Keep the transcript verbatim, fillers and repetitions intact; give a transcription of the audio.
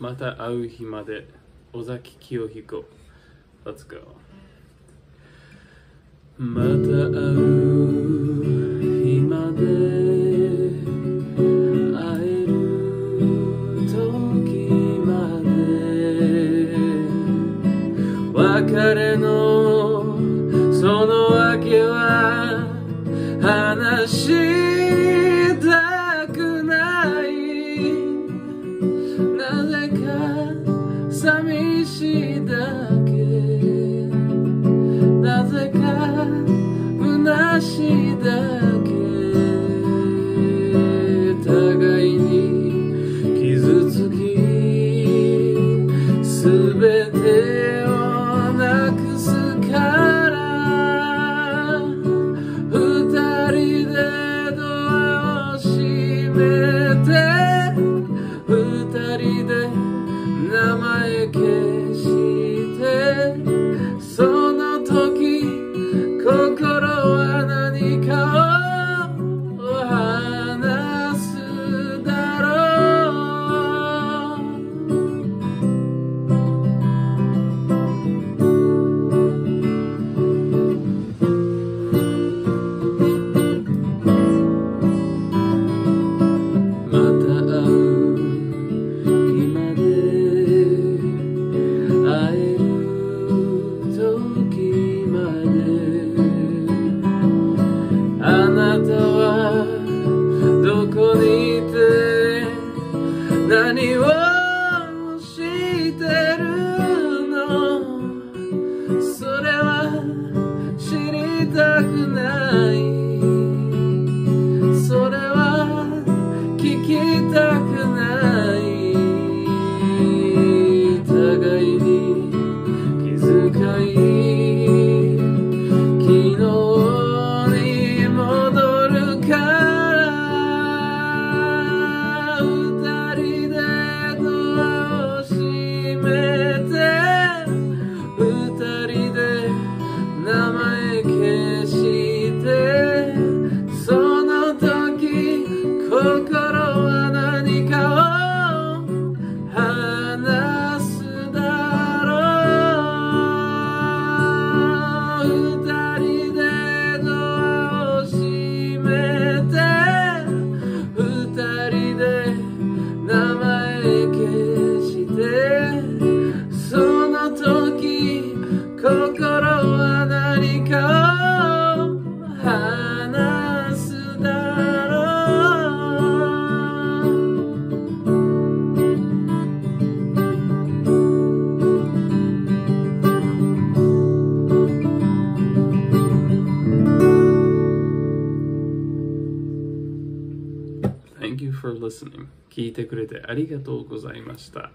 また会う日まで Ozaki Kiyohiko Let's go また会う日まで別れのその訳は話したくないなぜか寂しいだけなぜか虚しいだけ互いに傷つき全て何をしてるのそれは知りたくないそれは聞きたくない互いに気遣い昨日に戻るかThank you for listening. 聞いてくれてありがとうございました。